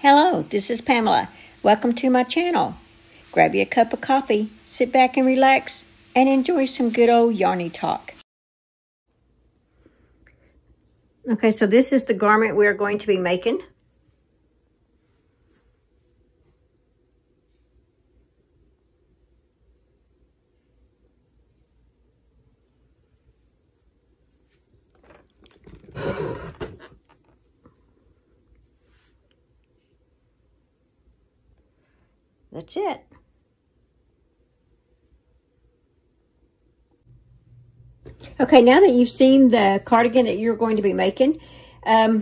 Hello, this is Pamela. Welcome to my channel. Grab you a cup of coffee, sit back and relax, and enjoy some good old yarny talk. Okay, so this is the garment we are going to be making. That's it. Okay, now that you've seen the cardigan that you're going to be making,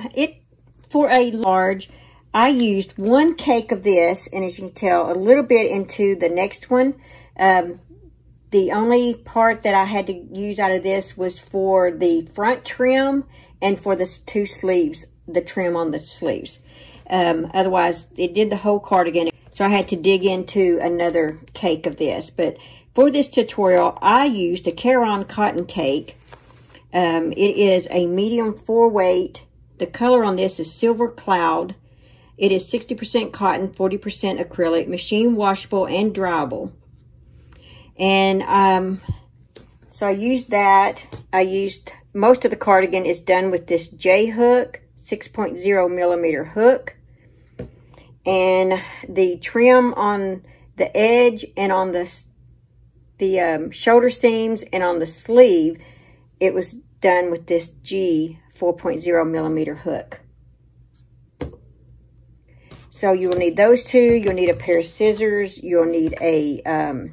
for a large, I used one cake of this, and as you can tell, a little bit into the next one. The only part that I had to use out of this was for the front trim and for the two sleeves, the trim on the sleeves. Otherwise, it did the whole cardigan. So I had to dig into another cake of this. But for this tutorial, I used a Caron Cotton Cake. It is a medium 4 weight. The color on this is Silver Cloud. It is 60% cotton, 40% acrylic, machine washable and dryable. And so I used that. I used, most of the cardigan is done with this J hook, 6.0 millimeter hook. And the trim on the edge and on the shoulder seams and on the sleeve, it was done with this G 4.0 millimeter hook. So you will need those two. You'll need a pair of scissors. You'll need a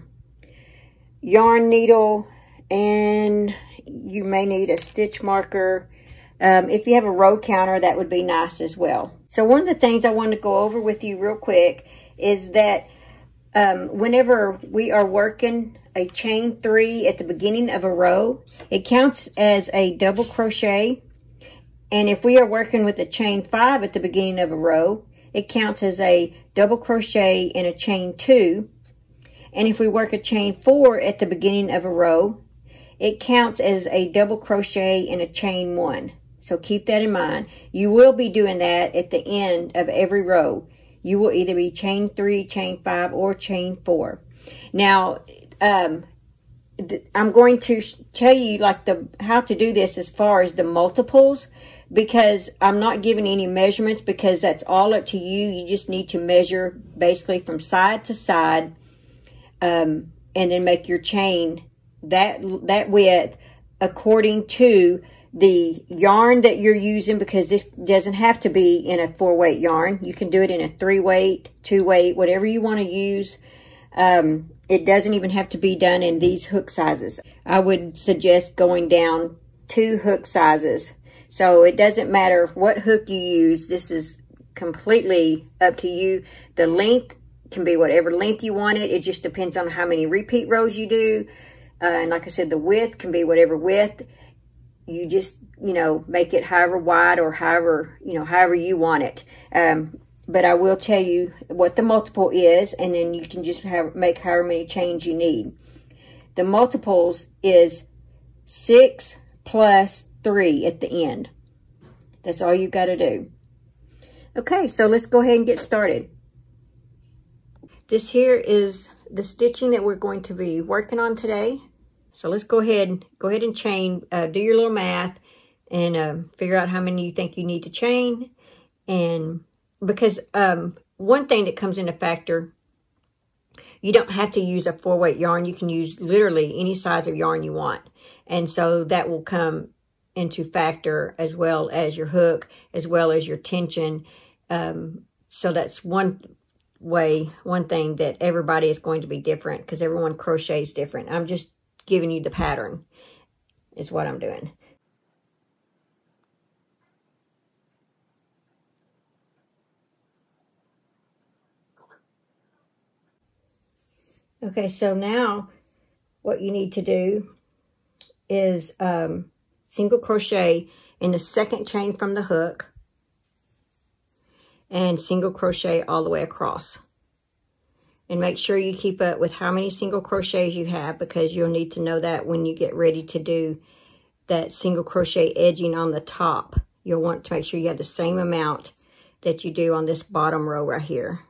yarn needle, and you may need a stitch marker. If you have a row counter, that would be nice as well. So one of the things I wanted to go over with you real quick is that whenever we are working a chain three at the beginning of a row, it counts as a double crochet. And if we are working with a chain five at the beginning of a row, it counts as a double crochet in a chain two. And if we work a chain four at the beginning of a row, it counts as a double crochet in a chain one. So keep that in mind. You will be doing that at the end of every row. You will either be chain three, chain five, or chain four. Now, I'm going to tell you like how to do this as far as the multiples, because I'm not giving any measurements, because that's all up to you. You just need to measure basically from side to side, and then make your chain that width according to the yarn that you're using, because this doesn't have to be in a 4 weight yarn. You can do it in a 3 weight, 2 weight, whatever you want to use. It doesn't even have to be done in these hook sizes. I would suggest going down 2 hook sizes. So it doesn't matter what hook you use. This is completely up to you. The length can be whatever length you want it. It just depends on how many repeat rows you do. And like I said, the width can be whatever width. You just, make it however wide or however, however you want it. But I will tell you what the multiple is, and then you can just make however many chains you need. The multiples is 6 plus 3 at the end. That's all you got to do. Okay, so let's go ahead and get started. This here is the stitching that we're going to be working on today. So let's go ahead and chain, do your little math, and figure out how many you think you need to chain. And because one thing that comes into factor, you don't have to use a 4 weight yarn. You can use literally any size of yarn you want. And so that will come into factor, as well as your hook, as well as your tension. So that's one thing that everybody is going to be different, because everyone crochets different. I'm just giving you the pattern is what I'm doing. Okay, so now what you need to do is single crochet in the second chain from the hook and single crochet all the way across. And make sure you keep up with how many single crochets you have, because you'll need to know that when you get ready to do that single crochet edging on the top. You'll want to make sure you have the same amount that you do on this bottom row right here.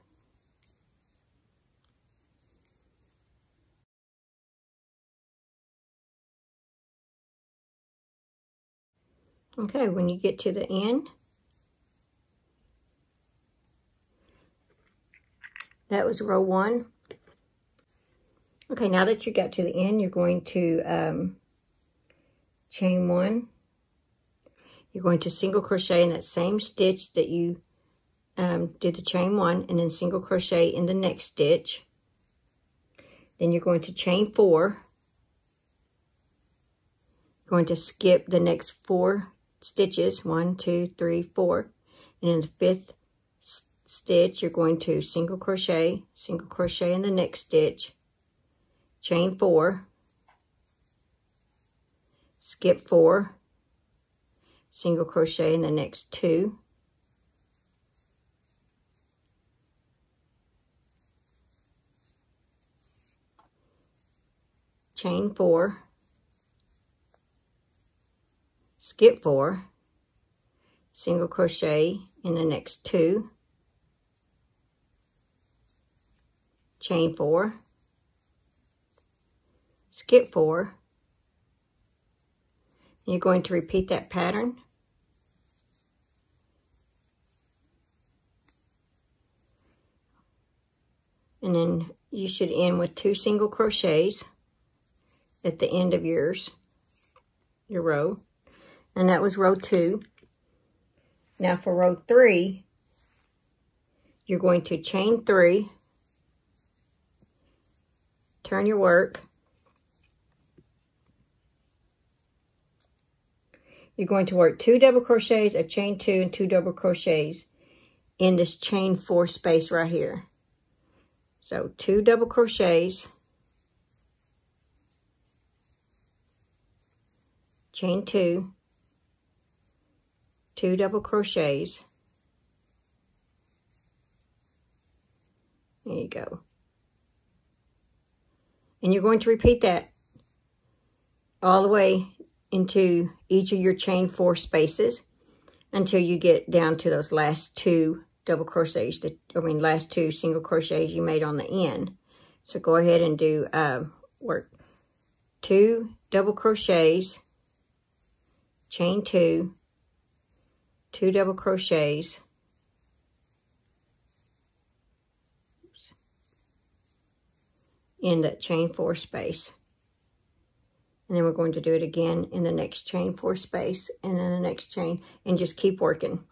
Okay, when you get to the end, that was row one. Okay, now that you got to the end, you're going to chain one. You're going to single crochet in that same stitch that you did the chain one, and then single crochet in the next stitch. Then you're going to chain four. You're going to skip the next four stitches, 1, 2, 3, 4, and in the fifth stitch you're going to single crochet in the next stitch, chain four, skip four, single crochet in the next two, chain four, skip four, single crochet in the next two, chain four, skip four, and you're going to repeat that pattern and then you should end with 2 single crochets at the end of your row, and that was row 2. Now for row 3, you're going to chain 3, turn your work. You're going to work 2 double crochets, a chain 2, and 2 double crochets in this chain 4 space right here. So 2 double crochets, chain 2, 2 double crochets. There you go. And you're going to repeat that all the way into each of your chain 4 spaces until you get down to those last 2 double crochets, last 2 single crochets you made on the end. So go ahead and do work 2 double crochets, chain 2, 2 double crochets, in that chain 4 space, and then we're going to do it again in the next chain 4 space, and then the next chain, and just keep working.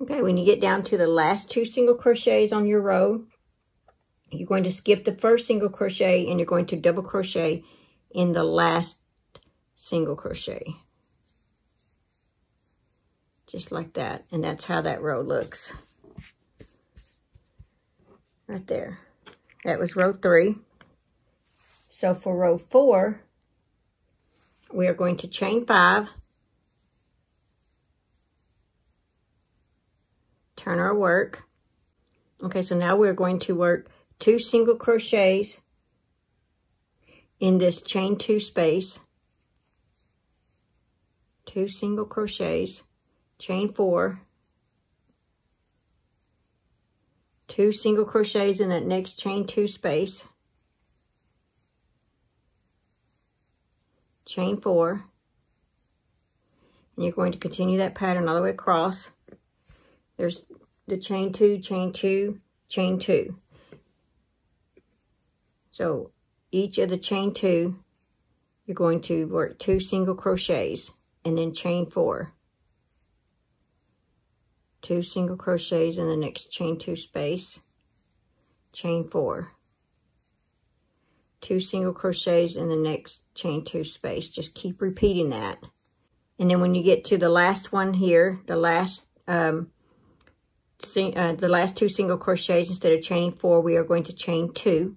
Okay, when you get down to the last 2 single crochets on your row, you're going to skip the first single crochet and you're going to double crochet in the last single crochet. Just like that. And that's how that row looks. Right there. That was row 3. So for row 4, we are going to chain 5. Turn our work. Okay, so now we're going to work 2 single crochets in this chain 2 space. 2 single crochets, chain 4, 2 single crochets in that next chain 2 space, chain 4, and you're going to continue that pattern all the way across. There's the chain 2, chain 2, chain 2. So each of the chain 2, you're going to work 2 single crochets and then chain 4. 2 single crochets in the next chain 2 space, chain 4. 2 single crochets in the next chain 2 space. Just keep repeating that. And then when you get to the last one here, the last the last two single crochets, instead of chaining four, we are going to chain two,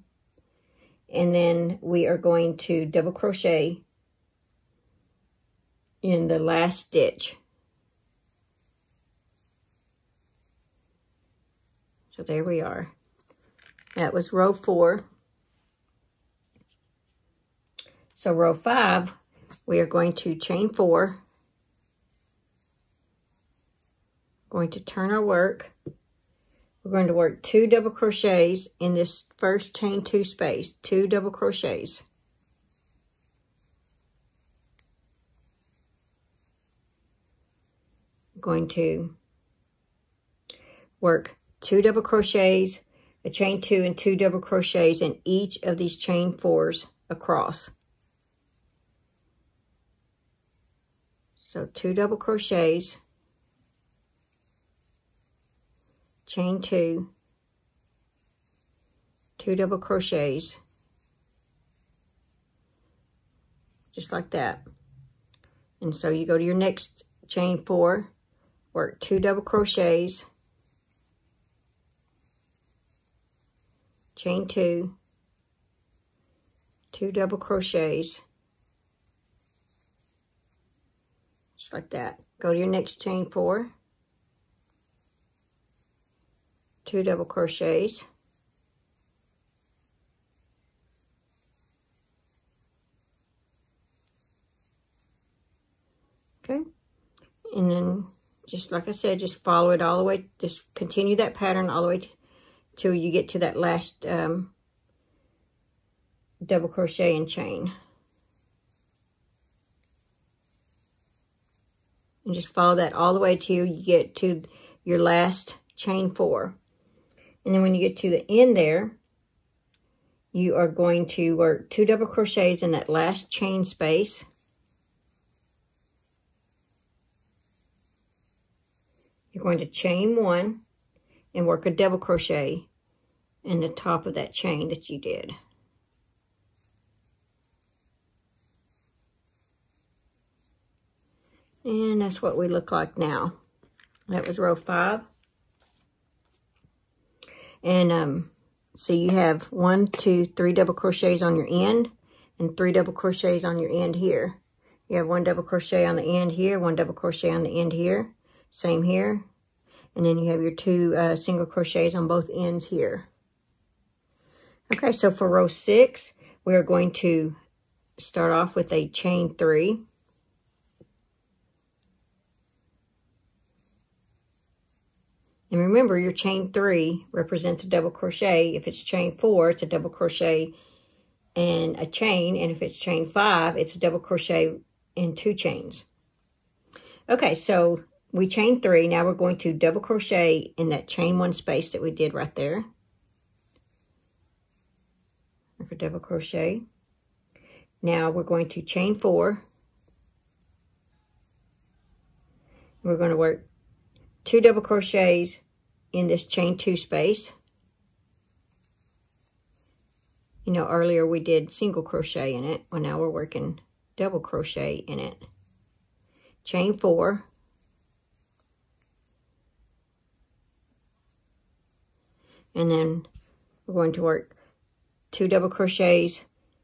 and then we are going to double crochet in the last stitch. So there we are. That was row four. So row five, we are going to chain four, going to turn our work. We're going to work two double crochets in this first chain two space, two double crochets. Going to work two double crochets, a chain two and two double crochets in each of these chain fours across. So two double crochets, chain two, two double crochets, just like that. And so you go to your next chain four, work two double crochets, chain two, two double crochets, just like that. Go to your next chain four, two double crochets, okay, and then just like I said, just follow it all the way, just continue that pattern all the way till you get to that last double crochet and chain, and just follow that all the way till you get to your last chain four. And then when you get to the end there, you are going to work two double crochets in that last chain space. You're going to chain one and work a double crochet in the top of that chain that you did. And that's what we look like now. That was row five. And so you have 1, 2, 3 double crochets on your end and 3 double crochets on your end here. You have 1 double crochet on the end here, 1 double crochet on the end here, same here. And then you have your 2 single crochets on both ends here. Okay, so for row 6, we are going to start off with a chain 3. And remember, your chain 3 represents a double crochet. If it's chain 4, it's a double crochet and a chain. And if it's chain 5, it's a double crochet and 2 chains. Okay, so we chain 3. Now we're going to double crochet in that chain 1 space that we did right there. Make a double crochet. Now we're going to chain 4. We're going to work 2 double crochets in this chain 2 space. You know, earlier we did single crochet in it. Well, now we're working double crochet in it. Chain 4. And then we're going to work 2 double crochets,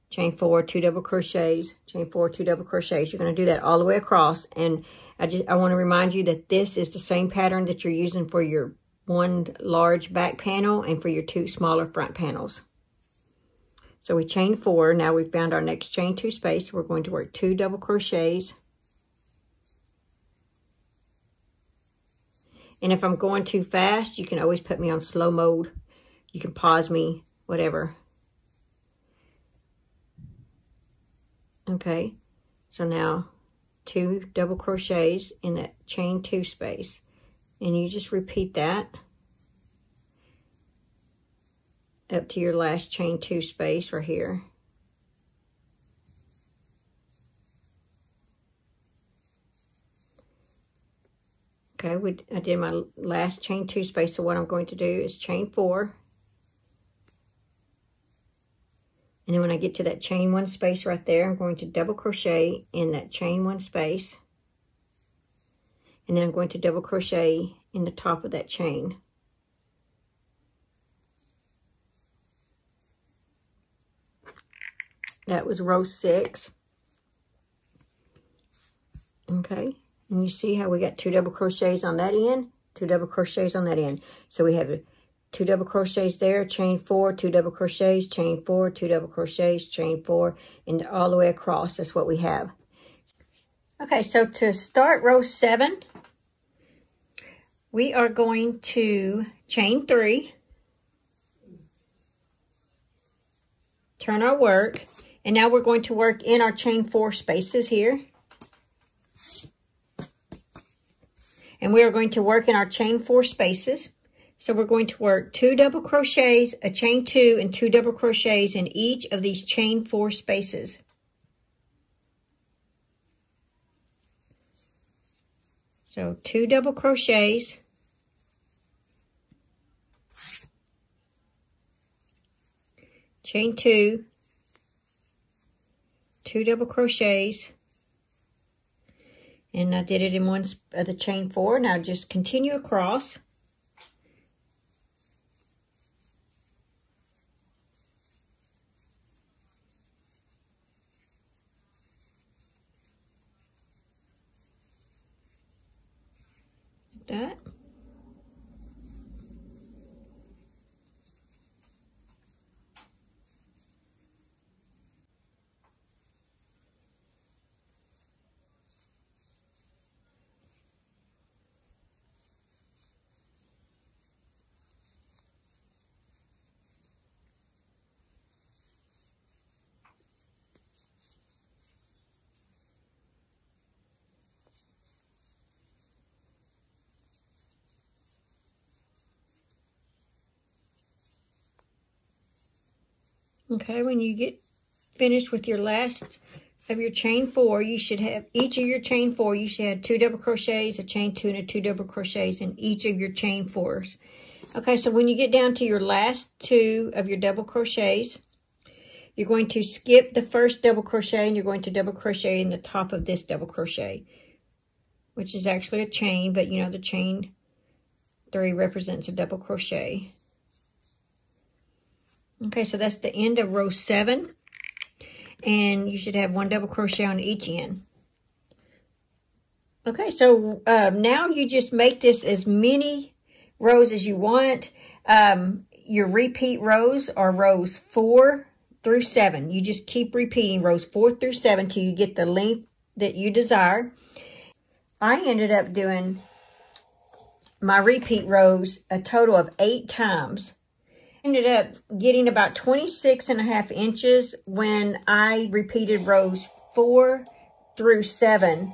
chain 4, 2 double crochets, chain 4, 2 double crochets. You're going to do that all the way across. And I want to remind you that this is the same pattern that you're using for your 1 large back panel and for your 2 smaller front panels. So we chain 4. Now we've found our next chain 2 space. We're going to work 2 double crochets. And if I'm going too fast, you can always put me on slow mode. You can pause me, whatever. Okay, so now 2 double crochets in that chain 2 space, and you just repeat that up to your last chain 2 space right here. Okay, I did my last chain 2 space, so what I'm going to do is chain 4, and then when I get to that chain 1 space right there, I'm going to double crochet in that chain 1 space. And then I'm going to double crochet in the top of that chain. That was row 6. Okay, and you see how we got 2 double crochets on that end, 2 double crochets on that end. So we have 2 double crochets there, chain 4, 2 double crochets, chain 4, 2 double crochets, chain 4, and all the way across. That's what we have. Okay, so to start row 7, we are going to chain 3, turn our work, and now we're going to work in our chain 4 spaces here. And we are going to work in our chain 4 spaces. So we're going to work 2 double crochets, a chain 2, and 2 double crochets in each of these chain 4 spaces. So 2 double crochets. Chain 2. 2 double crochets. And I did it in one of the chain 4. Now just continue across. Like that. Okay, when you get finished with your last of your chain 4, you should have each of your chain 4, you should have 2 double crochets, a chain 2, and a 2 double crochets in each of your chain 4s. Okay, so when you get down to your last 2 of your double crochets, you're going to skip the first double crochet and you're going to double crochet in the top of this double crochet, which is actually a chain, but you know the chain 3 represents a double crochet. Okay, so that's the end of row 7. And you should have 1 double crochet on each end. Okay, so now you just make this as many rows as you want. Your repeat rows are rows 4 through 7. You just keep repeating rows 4 through 7 till you get the length that you desire. I ended up doing my repeat rows a total of 8 times. Ended up getting about 26.5 inches when I repeated rows 4 through 7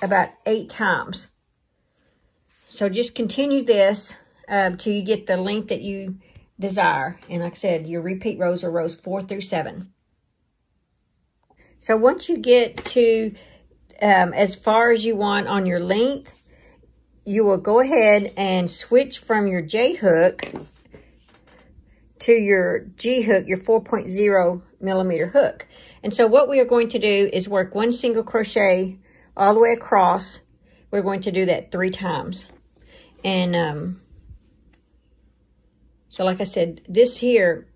about 8 times. So just continue this till you get the length that you desire. And like I said, your repeat rows are rows 4 through 7. So once you get to as far as you want on your length, you will go ahead and switch from your J hook to your G hook, your 4.0 millimeter hook. And so what we are going to do is work 1 single crochet all the way across. We're going to do that 3 times. And so like I said, this here,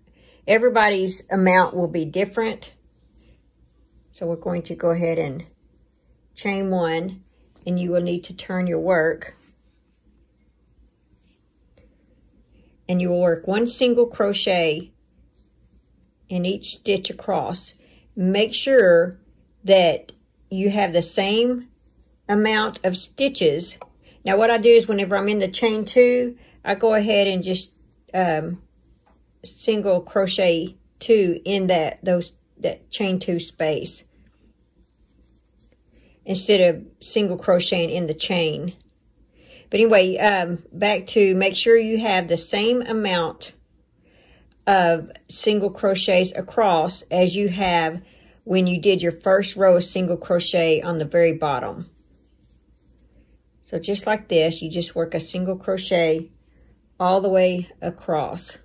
everybody's amount will be different. So we're going to go ahead and chain 1, and you will need to turn your work. And you will work 1 single crochet in each stitch across. Make sure that you have the same amount of stitches. Now what I do is whenever I'm in the chain 2, I go ahead and just single crochet 2 in that chain 2 space, instead of single crocheting in the chain. But anyway, back to make sure you have the same amount of single crochets across as you have when you did your first row of single crochet on the very bottom. So just like this, you just work a single crochet all the way across.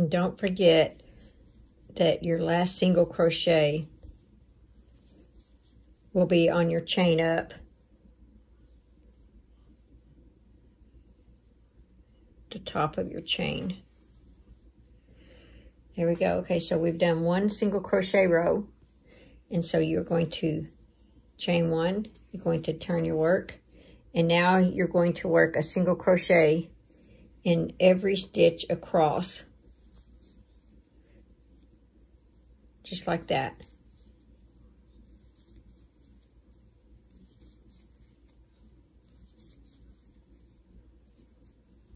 And don't forget that your last single crochet will be on your chain up the top of your chain. There we go. Okay, so we've done one single crochet row, and so you're going to chain one, you're going to turn your work, and now you're going to work a single crochet in every stitch across, just like that.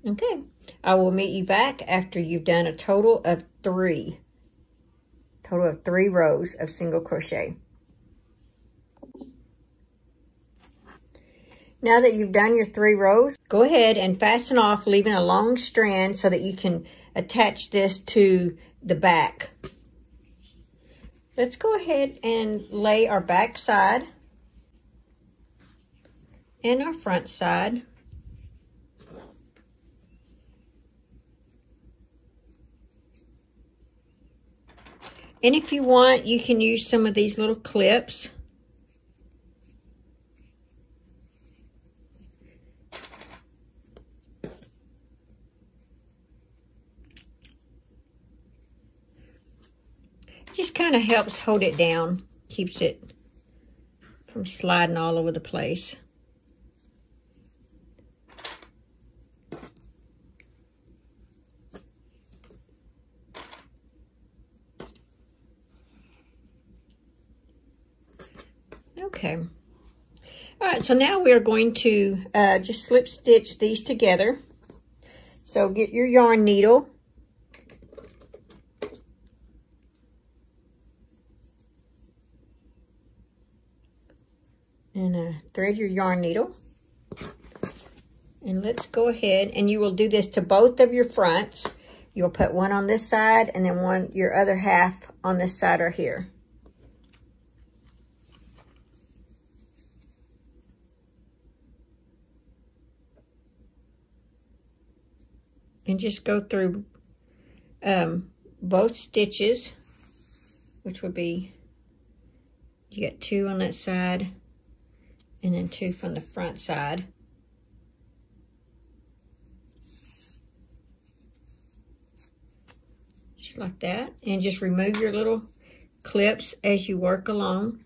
Okay, I will meet you back after you've done a total of three rows of single crochet. Now that you've done your 3 rows, go ahead and fasten off, leaving a long strand so that you can attach this to the back. Let's go ahead and lay our back side and our front side. And if you want, you can use some of these little clips. Just kind of helps hold it down, keeps it from sliding all over the place. Okay. All right, so now we are going to just slip stitch these together. So get your yarn needle. And thread your yarn needle. And let's go ahead, and you will do this to both of your fronts. You'll put one on this side and then one, your other half on this side or here. And just go through both stitches, which would be, you got 2 on that side and then 2 from the front side. Just like that. And just remove your little clips as you work along.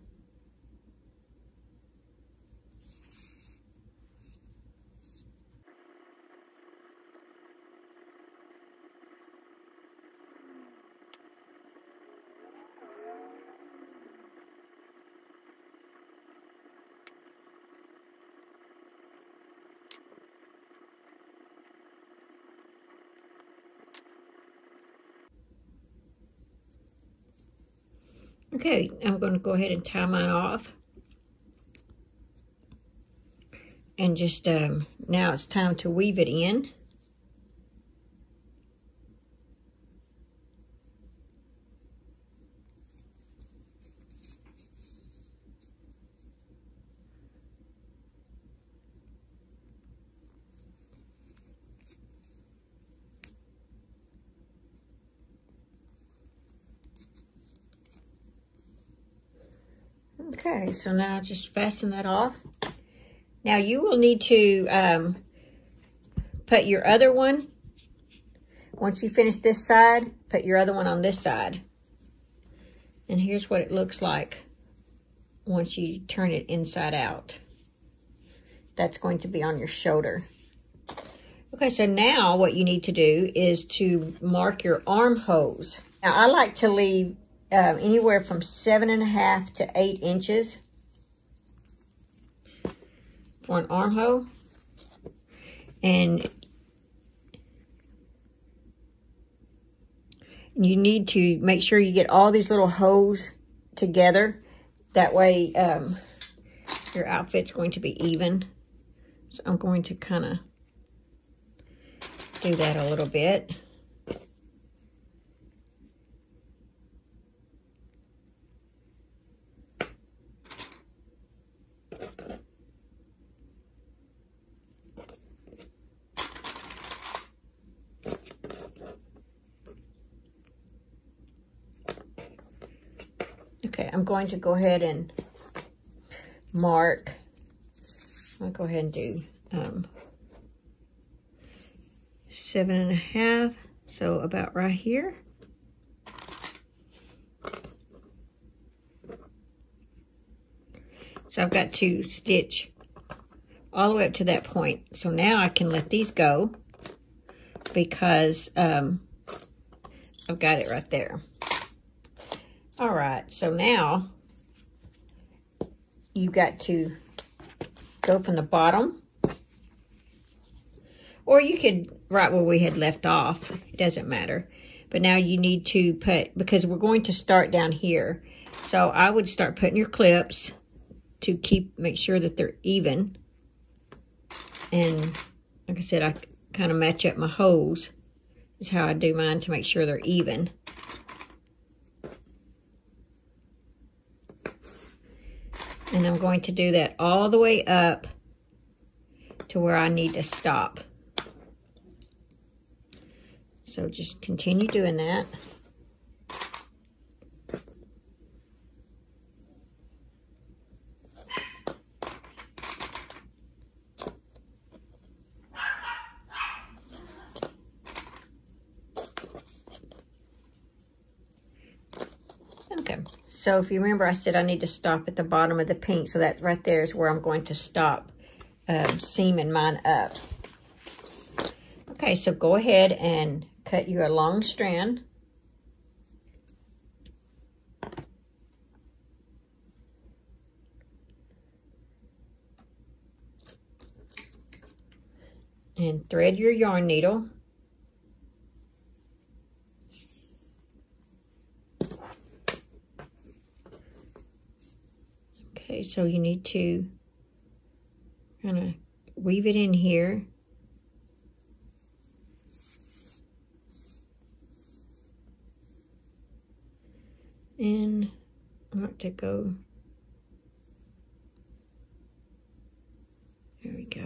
Okay, I'm going to go ahead and tie mine off. And just, now it's time to weave it in. Okay, so now just fasten that off. Now you will need to put your other one, once you finish this side, put your other one on this side. And here's what it looks like once you turn it inside out. That's going to be on your shoulder. Okay, so now what you need to do is to mark your armholes. Now I like to leave anywhere from 7.5 to 8 inches for an armhole, and you need to make sure you get all these little holes together. That way your outfit's going to be even. So I'm going to kind of do that a little bit. Okay, I'm going to go ahead and mark. I'll go ahead and do 7.5, so about right here. So I've got to stitch all the way up to that point. So now I can let these go because I've got it right there. All right, so now you've got to go from the bottom, or you could right where we had left off, it doesn't matter. But now you need to put, because we're going to start down here. So I would start putting your clips to make sure that they're even. And like I said, I kind of match up my holes, is how I do mine to make sure they're even. And I'm going to do that all the way up to where I need to stop. So just continue doing that. So if you remember, I said I need to stop at the bottom of the pink. So that's right there is where I'm going to stop seaming mine up. Okay, so go ahead and cut you a long strand. And thread your yarn needle. So you need to kind of weave it in here. And I'm going to go, there we go,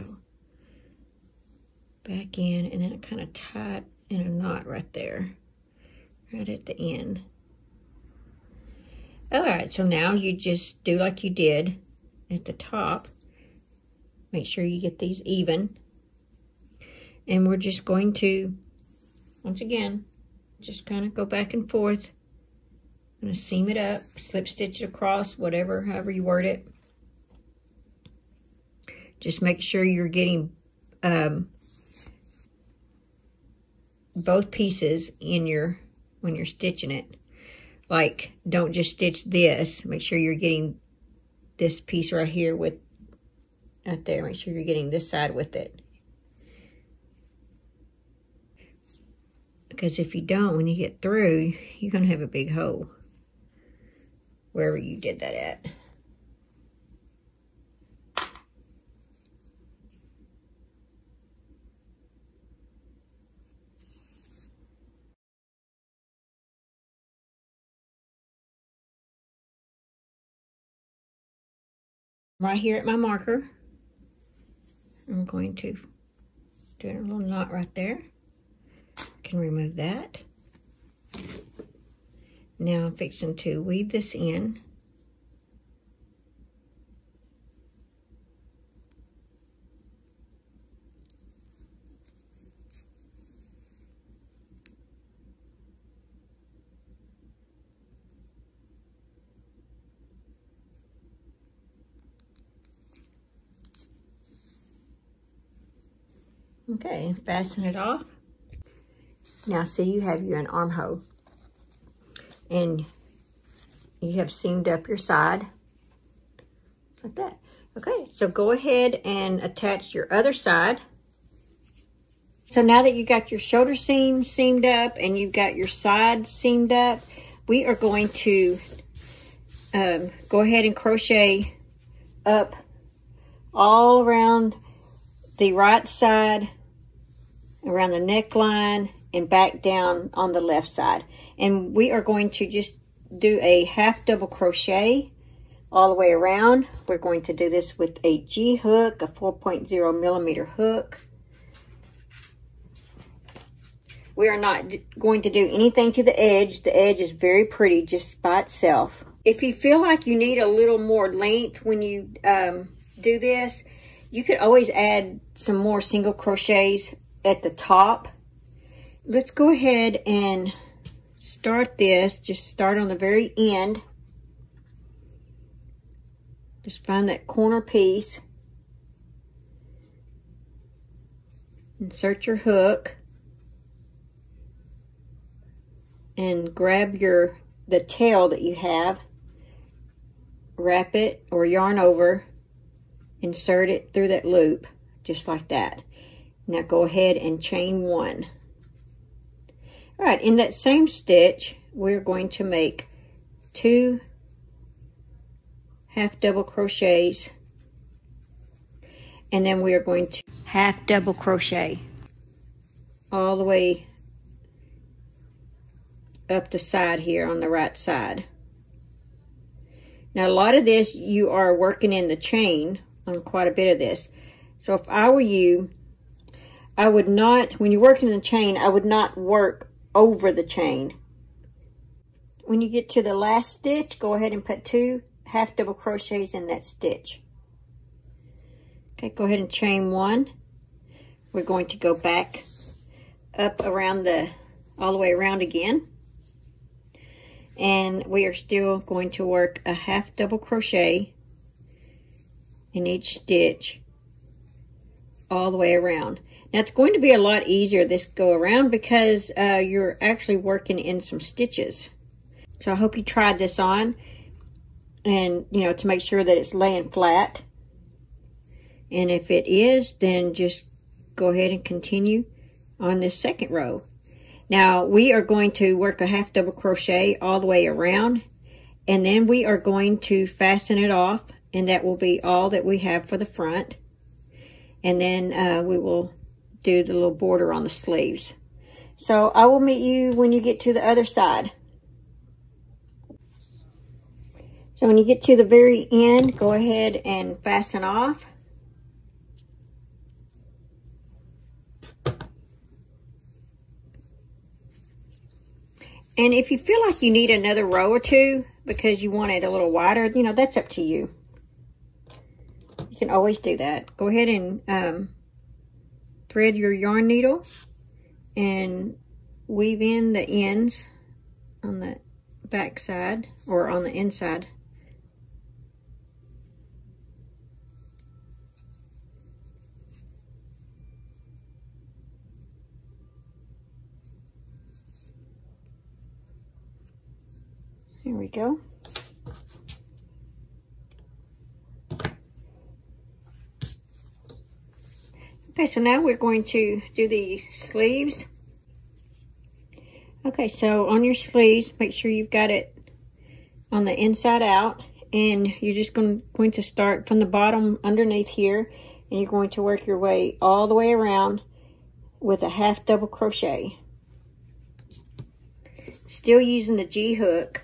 back in, and then kind of tie it in a knot right there, right at the end. All right, so now you just do like you did at the top. Make sure you get these even. And we're just going to, once again, just kind of go back and forth. I'm gonna seam it up, slip stitch it across, whatever, however you word it. Just make sure you're getting both pieces in your, when you're stitching it. Like, don't just stitch this. Make sure you're getting this piece right here with, right there. Make sure you're getting this side with it. Because if you don't, when you get through, you're going to have a big hole wherever you did that at. Right here at my marker, I'm going to do a little knot right there. I can remove that. Now I'm fixing to weave this in. Okay, fasten it off. Now see, you have an armhole and you have seamed up your side. Just like that. Okay, so go ahead and attach your other side. So now that you got your shoulder seam seamed up and you've got your side seamed up, we are going to go ahead and crochet up all around the right side, around the neckline, and back down on the left side. And we are going to just do a half double crochet all the way around. We're going to do this with a G hook, a 4.0 millimeter hook. We are not going to do anything to the edge. The edge is very pretty just by itself. If you feel like you need a little more length when you do this, you could always add some more single crochets at the top. Let's go ahead and start this. Just start on the very end. Just find that corner piece. Insert your hook and grab the tail that you have, wrap it or yarn over, insert it through that loop, just like that. Now go ahead and chain one. All right, in that same stitch, we're going to make 2 half double crochets, and then we are going to half double crochet all the way up the side here on the right side. Now, a lot of this you are working in the chain on quite a bit of this. So if I were you, I would not, when you're working in the chain, I would not work over the chain. When you get to the last stitch, go ahead and put 2 half double crochets in that stitch. Okay, go ahead and chain one. We're going to go back up around all the way around again. And we are still going to work a half double crochet in each stitch all the way around. Now it's going to be a lot easier this go around because you're actually working in some stitches. So I hope you tried this on, and you know, to make sure that it's laying flat. And if it is, then just go ahead and continue on this second row. Now we are going to work a half double crochet all the way around, and then we are going to fasten it off, and that will be all that we have for the front. And then we will do the little border on the sleeves. So I will meet you when you get to the other side. So when you get to the very end, go ahead and fasten off. And if you feel like you need another row or two because you want it a little wider, you know, that's up to you. You can always do that. Go ahead and thread your yarn needle and weave in the ends on the back side or on the inside. There we go. Okay, so now we're going to do the sleeves. Okay, so on your sleeves, make sure you've got it on the inside out, and you're just going to start from the bottom underneath here, and you're going to work your way all the way around with a half double crochet. Still using the G hook.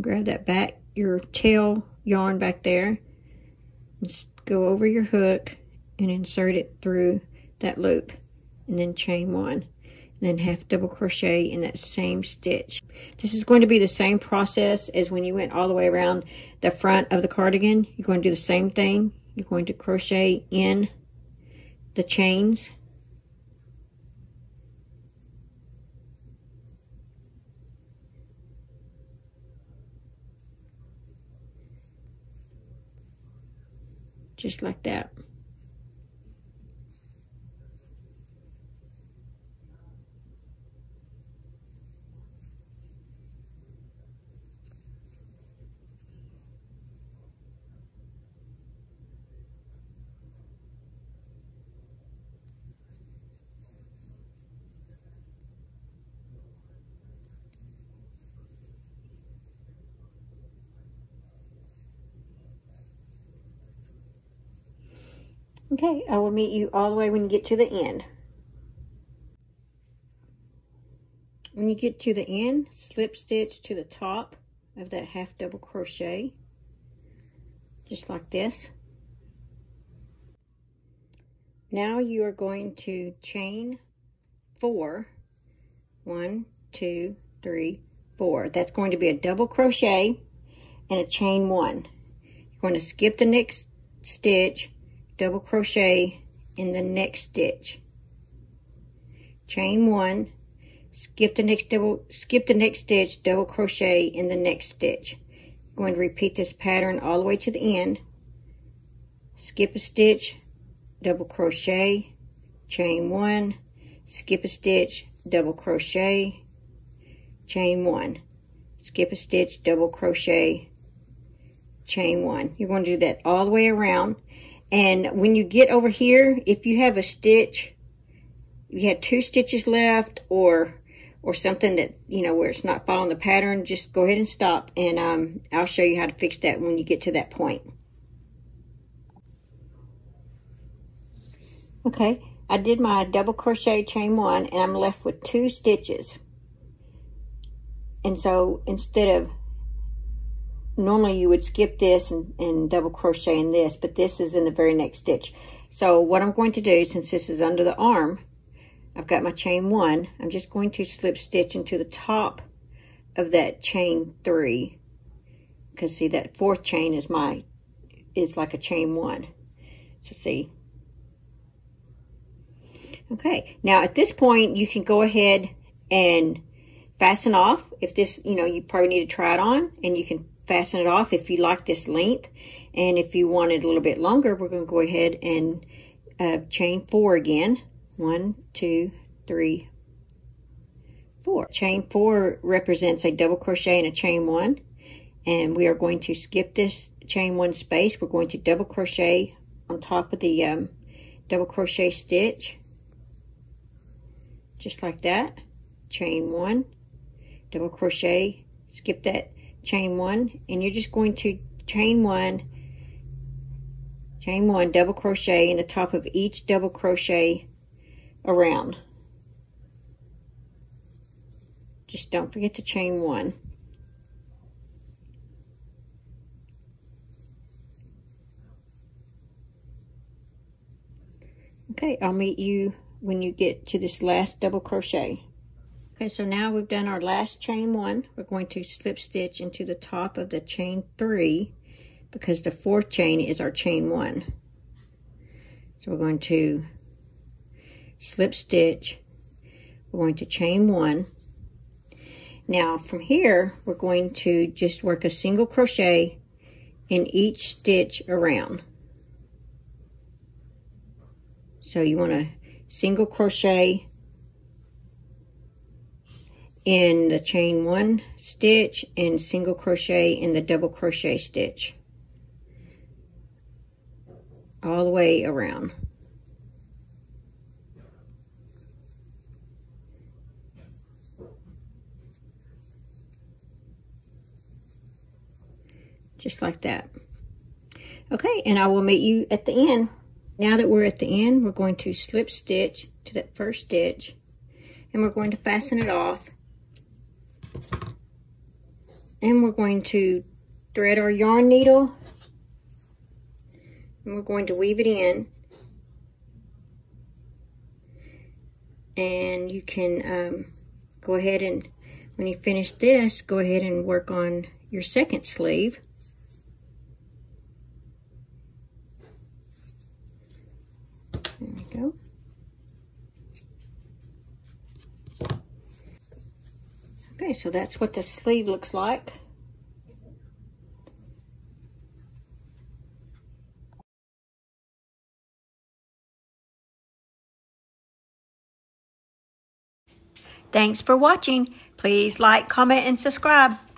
Grab that back, your tail yarn back there. Just go over your hook and insert it through that loop, and then chain one, and then half double crochet in that same stitch. This is going to be the same process as when you went all the way around the front of the cardigan. You're going to do the same thing. You're going to crochet in the chains. Just like that. Okay, I will meet you all the way when you get to the end. When you get to the end, slip stitch to the top of that half double crochet, just like this. Now you are going to chain 4, 1, 2, 3, 4. That's going to be a double crochet and a chain 1. You're going to skip the next stitch, double crochet in the next stitch, chain 1, skip the next stitch, double crochet in the next stitch. I'm going to repeat this pattern all the way to the end. Skip a stitch, double crochet, chain 1, skip a stitch, double crochet, chain 1, skip a stitch, double crochet, chain 1. You're going to do that all the way around. And when you get over here, if you have a stitch, you had 2 stitches left or something that, you know, where it's not following the pattern, just go ahead and stop, and I'll show you how to fix that when you get to that point. Okay, I did my double crochet, chain 1, and I'm left with 2 stitches. And so instead of, normally you would skip this and double crochet in this, but this is in the very next stitch. So what I'm going to do, since this is under the arm, I've got my chain 1, I'm just going to slip stitch into the top of that chain 3. Because see, that 4th chain is like a chain 1. So see. Okay, now at this point you can go ahead and fasten off. If this, you know, you probably need to try it on, and you can fasten it off if you like this length. And if you want it a little bit longer, we're going to go ahead and chain 4 again. 1, 2, 3, 4. Chain 4 represents a double crochet and a chain 1. And we are going to skip this chain 1 space. We're going to double crochet on top of the double crochet stitch. Just like that. Chain 1, double crochet, skip that chain 1, and you're just going to chain 1, double crochet in the top of each double crochet around. Just don't forget to chain 1. Okay, I'll meet you when you get to this last double crochet. Okay, so now we've done our last chain 1. We're going to slip stitch into the top of the chain 3, because the 4th chain is our chain 1. So we're going to slip stitch, we're going to chain 1. Now from here, we're going to just work a single crochet in each stitch around. So you want to single crochet in the chain 1 stitch and single crochet in the double crochet stitch, all the way around. Just like that. Okay, and I will meet you at the end. Now that we're at the end, we're going to slip stitch to that first stitch, and we're going to fasten it off. And we're going to thread our yarn needle, and we're going to weave it in. And you can go ahead and, when you finish this, go ahead and work on your second sleeve. There we go. Okay, so that's what the sleeve looks like. Thanks for watching. Please like, comment, and subscribe.